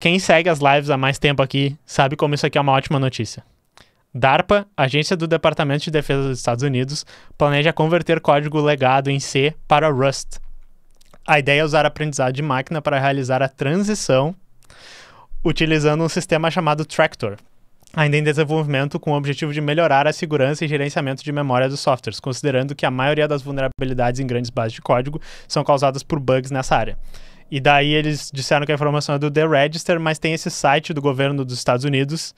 Quem segue as lives há mais tempo aqui sabe como isso aqui é uma ótima notícia. DARPA, agência do Departamento de Defesa dos Estados Unidos, planeja converter código legado em C para Rust. A ideia é usar aprendizado de máquina para realizar a transição utilizando um sistema chamado Tractor, ainda em desenvolvimento com o objetivo de melhorar a segurança e gerenciamento de memória dos softwares, considerando que a maioria das vulnerabilidades em grandes bases de código são causadas por bugs nessa área. E daí eles disseram que a informação é do The Register, mas tem esse site do governo dos Estados Unidos,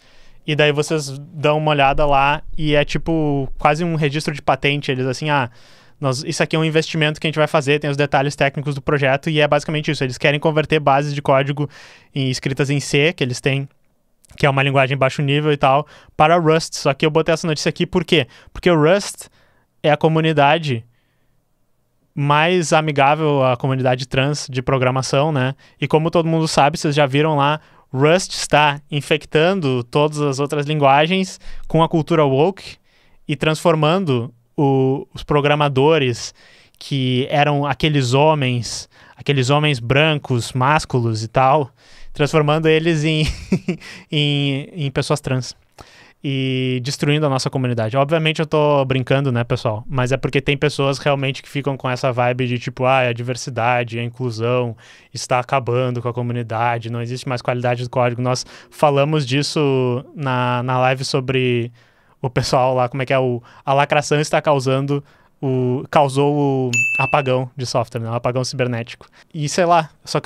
e daí vocês dão uma olhada lá, e é tipo quase um registro de patente. Eles assim, isso aqui é um investimento que a gente vai fazer, tem os detalhes técnicos do projeto, e é basicamente isso. Eles querem converter bases de código escritas em C, que eles têm, que é uma linguagem baixo nível e tal, para Rust. Só que eu botei essa notícia aqui, por quê? Porque o Rust é a comunidade mais amigável à comunidade trans de programação, né? E como todo mundo sabe, vocês já viram lá, Rust está infectando todas as outras linguagens com a cultura woke e transformando os programadores que eram aqueles homens brancos, másculos e tal, transformando eles em, em pessoas trans e destruindo a nossa comunidade. Obviamente eu tô brincando, né, pessoal? Mas é porque tem pessoas realmente que ficam com essa vibe de tipo, a diversidade, a inclusão está acabando com a comunidade, não existe mais qualidade do código. Nós falamos disso na live sobre o pessoal lá, como é que é, a lacração está causando causou o apagão de software, né? Um apagão cibernético. E sei lá, só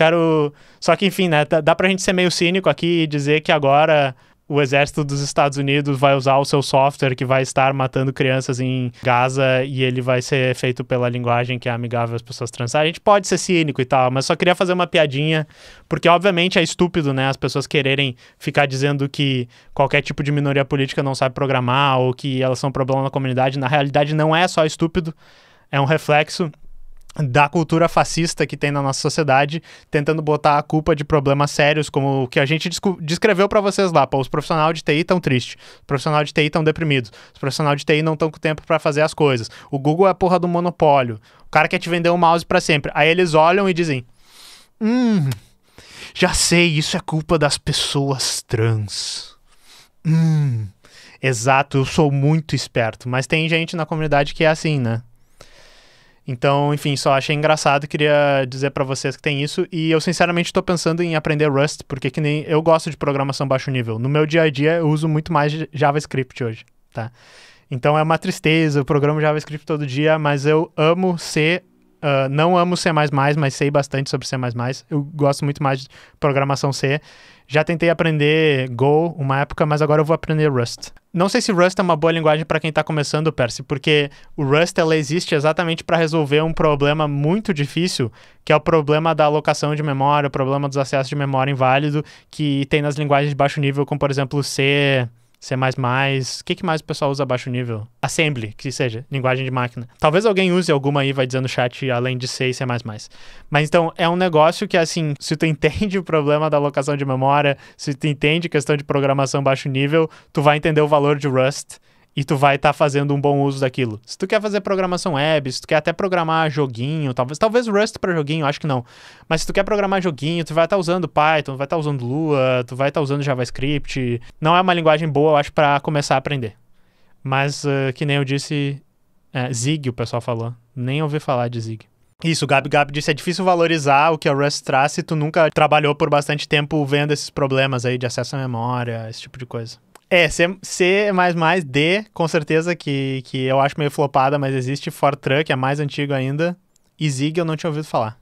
que enfim, né? Dá pra gente ser meio cínico aqui e dizer que agora o exército dos Estados Unidos vai usar o seu software que vai estar matando crianças em Gaza e ele vai ser feito pela linguagem que é amigável às pessoas trans. A gente pode ser cínico e tal, mas só queria fazer uma piadinha, porque obviamente é estúpido, né? As pessoas quererem ficar dizendo que qualquer tipo de minoria política não sabe programar ou que elas são um problema na comunidade. Na realidade, não é só estúpido, é um reflexo da cultura fascista que tem na nossa sociedade, tentando botar a culpa de problemas sérios, como o que a gente descreveu pra vocês lá. Pô, os profissionais de TI estão tristes, os profissionais de TI estão deprimidos, os profissionais de TI não estão com tempo pra fazer as coisas, o Google é a porra do monopólio, o cara quer te vender um mouse pra sempre. Aí eles olham e dizem, já sei, isso é culpa das pessoas trans. Exato, eu sou muito esperto. Mas tem gente na comunidade que é assim, né? Então, enfim, só achei engraçado, queria dizer pra vocês que tem isso, e eu sinceramente tô pensando em aprender Rust, porque que nem eu gosto de programação baixo nível. No meu dia a dia eu uso muito mais JavaScript hoje, tá? Então é uma tristeza, eu programo JavaScript todo dia, mas eu amo C, não amo C++, mas sei bastante sobre C++, eu gosto muito mais de programação C. Já tentei aprender Go uma época, mas agora eu vou aprender Rust. Não sei se Rust é uma boa linguagem para quem está começando, Percy, porque o Rust ela existe exatamente para resolver um problema muito difícil, que é o problema da alocação de memória, o problema dos acessos de memória inválido, que tem nas linguagens de baixo nível, como por exemplo C, C++, o que mais o pessoal usa baixo nível? Assembly, que seja, linguagem de máquina. Talvez alguém use alguma aí, vai dizer no chat, além de C e C++. Mas então, é um negócio que assim, se tu entende o problema da alocação de memória, se tu entende questão de programação baixo nível, tu vai entender o valor de Rust e tu vai estar fazendo um bom uso daquilo. Se tu quer fazer programação web, se tu quer até programar joguinho, talvez Rust para joguinho, acho que não. Mas se tu quer programar joguinho, tu vai estar usando Python, tu vai estar usando Lua, tu vai estar usando JavaScript. Não é uma linguagem boa, eu acho, para começar a aprender. Mas, que nem eu disse, Zig o pessoal falou. Nem ouvi falar de Zig. Isso, o Gabi disse, é difícil valorizar o que a Rust traz se tu nunca trabalhou por bastante tempo vendo esses problemas aí de acesso à memória, esse tipo de coisa. É, C++, D, com certeza, que eu acho meio flopada, mas existe Fortran, que é mais antigo ainda, e Zig eu não tinha ouvido falar.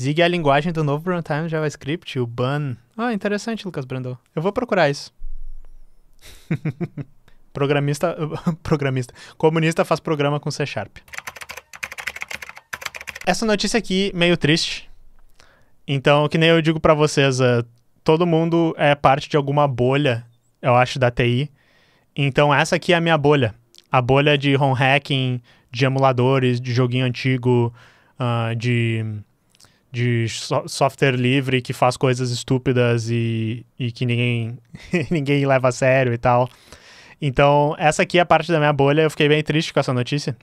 Zig é a linguagem do novo runtime do JavaScript, o Bun. Ah, interessante, Lucas Brandão. Eu vou procurar isso. Comunista faz programa com C#. Essa notícia aqui, meio triste. Então, que nem eu digo pra vocês, todo mundo é parte de alguma bolha, eu acho, da TI. Então essa aqui é a minha bolha. A bolha de Rom Hacking, de emuladores, de joguinho antigo, de software livre que faz coisas estúpidas e que ninguém leva a sério e tal. Então essa aqui é a parte da minha bolha, eu fiquei bem triste com essa notícia.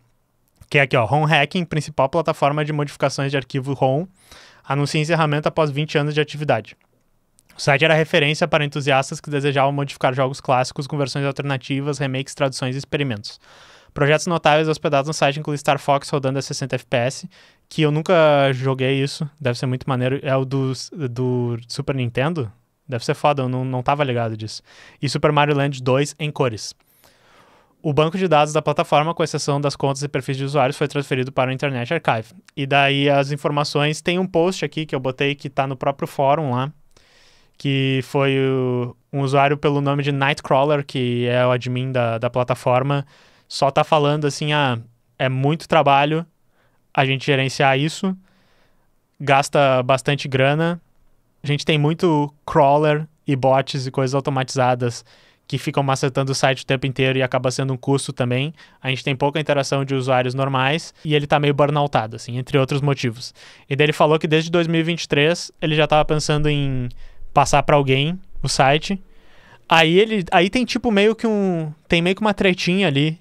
Que é aqui, ó, Rom Hacking, principal plataforma de modificações de arquivo ROM. anuncia encerramento após 20 anos de atividade. O site era referência para entusiastas que desejavam modificar jogos clássicos com versões alternativas, remakes, traduções e experimentos. Projetos notáveis hospedados no site incluem Star Fox rodando a 60 FPS, que eu nunca joguei isso, deve ser muito maneiro. É o do Super Nintendo? Deve ser foda, eu não tava ligado disso. E Super Mario Land 2 em cores. O banco de dados da plataforma, com exceção das contas e perfis de usuários, foi transferido para o Internet Archive. E daí as informações... Tem um post aqui que eu botei que tá no próprio fórum lá, que foi um usuário pelo nome de Nightcrawler, que é o admin da plataforma, só tá falando assim, é muito trabalho a gente gerenciar isso, gasta bastante grana, a gente tem muito crawler e bots e coisas automatizadas que ficam macetando o site o tempo inteiro e acaba sendo um custo também, a gente tem pouca interação de usuários normais e ele tá meio burnoutado, assim, entre outros motivos. E daí ele falou que desde 2023 ele já tava pensando em passar pra alguém o site, aí tem tipo meio que uma tretinha ali,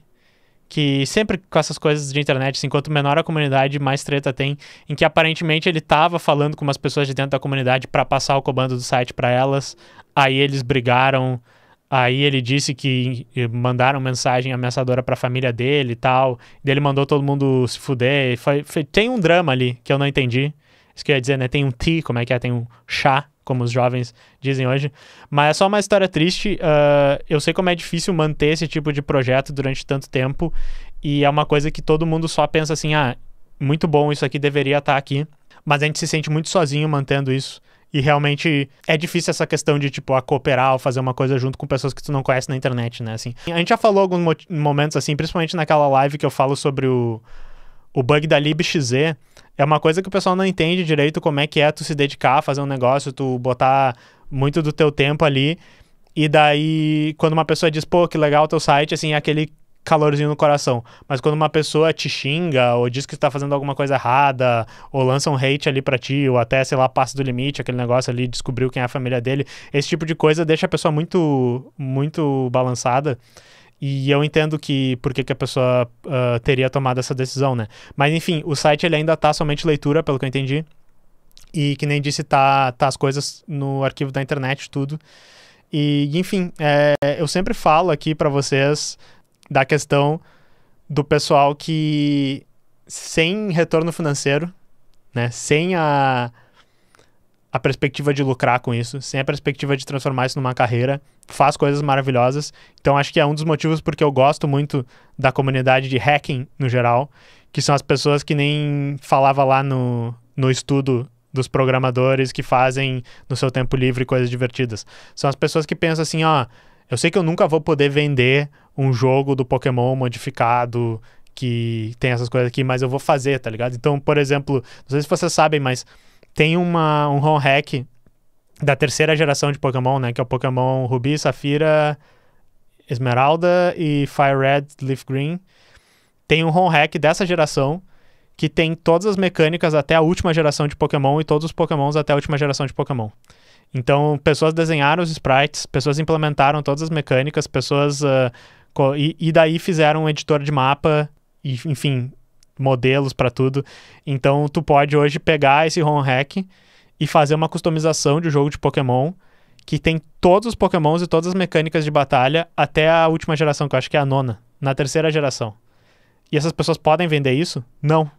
que sempre com essas coisas de internet, assim, quanto menor a comunidade, mais treta tem, em que aparentemente ele tava falando com umas pessoas de dentro da comunidade pra passar o comando do site pra elas, aí eles brigaram, aí ele disse que mandaram mensagem ameaçadora pra família dele e tal, e ele mandou todo mundo se fuder, tem um drama ali que eu não entendi, isso que eu ia dizer, né, tem um tea, como é que é, tem um chá, como os jovens dizem hoje, mas é só uma história triste. Eu sei como é difícil manter esse tipo de projeto durante tanto tempo, e é uma coisa que todo mundo só pensa assim, muito bom, isso aqui deveria estar aqui, mas a gente se sente muito sozinho mantendo isso, e realmente é difícil essa questão de, tipo, cooperar ou fazer uma coisa junto com pessoas que tu não conhece na internet, né, assim. A gente já falou alguns momentos, assim, principalmente naquela live que eu falo sobre o bug da LibXZ. É uma coisa que o pessoal não entende direito como é que é tu se dedicar a fazer um negócio, tu botar muito do teu tempo ali, e daí quando uma pessoa diz, pô, que legal o teu site, assim, é aquele calorzinho no coração. Mas quando uma pessoa te xinga, ou diz que tu tá fazendo alguma coisa errada, ou lança um hate ali pra ti, ou até, sei lá, passa do limite, aquele negócio ali, descobriu quem é a família dele, esse tipo de coisa deixa a pessoa muito, muito balançada. E eu entendo que porque a pessoa teria tomado essa decisão, né? Mas enfim, o site ele ainda tá somente leitura, pelo que eu entendi. E que nem disse, tá as coisas no arquivo da internet, tudo. E enfim, eu sempre falo aqui pra vocês da questão do pessoal que sem retorno financeiro, né? Sem a perspectiva de lucrar com isso, sem a perspectiva de transformar isso numa carreira, faz coisas maravilhosas. Então acho que é um dos motivos porque eu gosto muito da comunidade de hacking no geral, que são as pessoas que nem falava lá no estudo dos programadores, que fazem no seu tempo livre coisas divertidas. São as pessoas que pensam assim, eu sei que eu nunca vou poder vender um jogo do Pokémon modificado, que tem essas coisas aqui, mas eu vou fazer, tá ligado? Então, por exemplo, não sei se vocês sabem, mas tem um ROM Hack da terceira geração de Pokémon, né? Que é o Pokémon Rubi, Safira, Esmeralda e Fire Red, Leaf Green. Tem um ROM Hack dessa geração que tem todas as mecânicas até a última geração de Pokémon e todos os Pokémons até a última geração de Pokémon. Então, pessoas desenharam os sprites, pessoas implementaram todas as mecânicas, pessoas... e daí fizeram um editor de mapa, e, enfim... modelos pra tudo. Então tu pode hoje pegar esse ROM Hack e fazer uma customização de um jogo de Pokémon que tem todos os Pokémons e todas as mecânicas de batalha até a última geração, que eu acho que é a nona, na terceira geração. E essas pessoas podem vender isso? Não.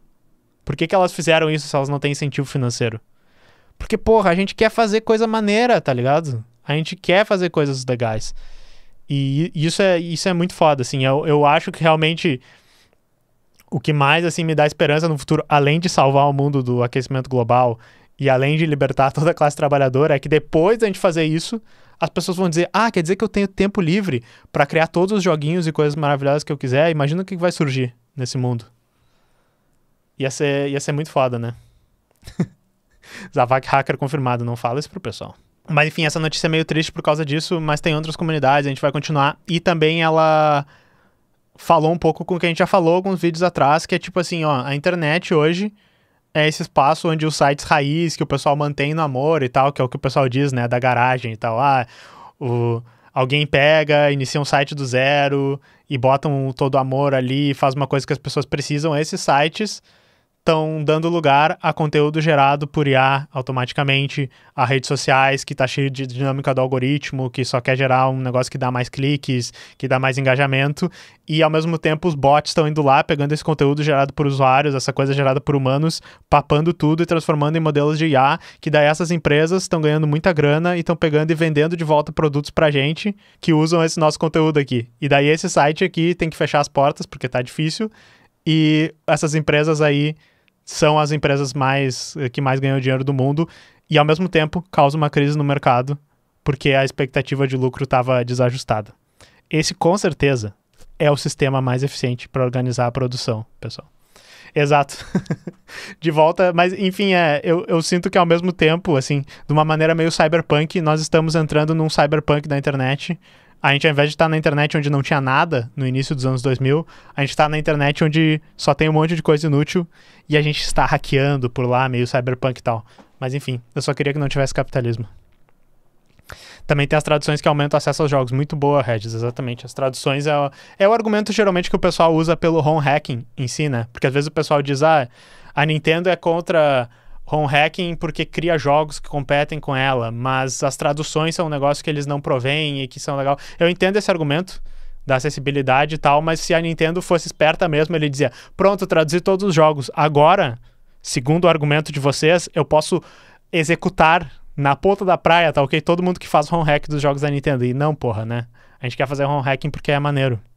Por que elas fizeram isso se elas não têm incentivo financeiro? Porque, porra, a gente quer fazer coisa maneira, tá ligado? A gente quer fazer coisas legais. E isso é muito foda, assim. Eu acho que realmente... o que mais, assim, me dá esperança no futuro, além de salvar o mundo do aquecimento global e além de libertar toda a classe trabalhadora, é que depois da gente fazer isso, as pessoas vão dizer, quer dizer que eu tenho tempo livre pra criar todos os joguinhos e coisas maravilhosas que eu quiser. Imagina o que vai surgir nesse mundo. Ia ser muito foda, né? Zavak Hacker confirmado, não fala isso pro pessoal. Mas, enfim, essa notícia é meio triste por causa disso, mas tem outras comunidades, a gente vai continuar. E também ela... falou um pouco com o que a gente já falou alguns vídeos atrás, que é tipo assim, a internet hoje é esse espaço onde os sites raiz, que o pessoal mantém no amor e tal, que é o que o pessoal diz, né, da garagem e tal, alguém pega, inicia um site do zero e bota todo o amor ali, faz uma coisa que as pessoas precisam. Esses sites estão dando lugar a conteúdo gerado por IA automaticamente, a redes sociais, que está cheio de dinâmica do algoritmo, que só quer gerar um negócio que dá mais cliques, que dá mais engajamento, e ao mesmo tempo os bots estão indo lá, pegando esse conteúdo gerado por usuários, essa coisa gerada por humanos, papando tudo e transformando em modelos de IA, que daí essas empresas estão ganhando muita grana e estão pegando e vendendo de volta produtos pra gente que usam esse nosso conteúdo aqui. E daí esse site aqui tem que fechar as portas, porque tá difícil, e essas empresas aí são as empresas que mais ganham dinheiro do mundo e, ao mesmo tempo, causa uma crise no mercado porque a expectativa de lucro estava desajustada. Esse, com certeza, é o sistema mais eficiente para organizar a produção, pessoal. Exato. De volta, mas, enfim, eu sinto que, ao mesmo tempo, assim, de uma maneira meio cyberpunk, nós estamos entrando num cyberpunk da internet. A gente, ao invés de estar na internet onde não tinha nada, no início dos anos 2000, a gente está na internet onde só tem um monte de coisa inútil e a gente está hackeando por lá, meio cyberpunk e tal. Mas enfim, eu só queria que não tivesse capitalismo. Também tem as traduções que aumentam o acesso aos jogos. Muito boa, Regis, exatamente. As traduções é o argumento geralmente que o pessoal usa pelo ROM hacking em si, né? Porque às vezes o pessoal diz, a Nintendo é contra ROM hacking porque cria jogos que competem com ela, mas as traduções são um negócio que eles não provêm e que são legal. Eu entendo esse argumento da acessibilidade e tal, mas se a Nintendo fosse esperta mesmo, ele dizia, pronto, traduzi todos os jogos. Agora, segundo o argumento de vocês, eu posso executar na ponta da praia, tá ok? Todo mundo que faz ROM hack dos jogos da Nintendo. E não, porra, né? A gente quer fazer ROM hacking porque é maneiro.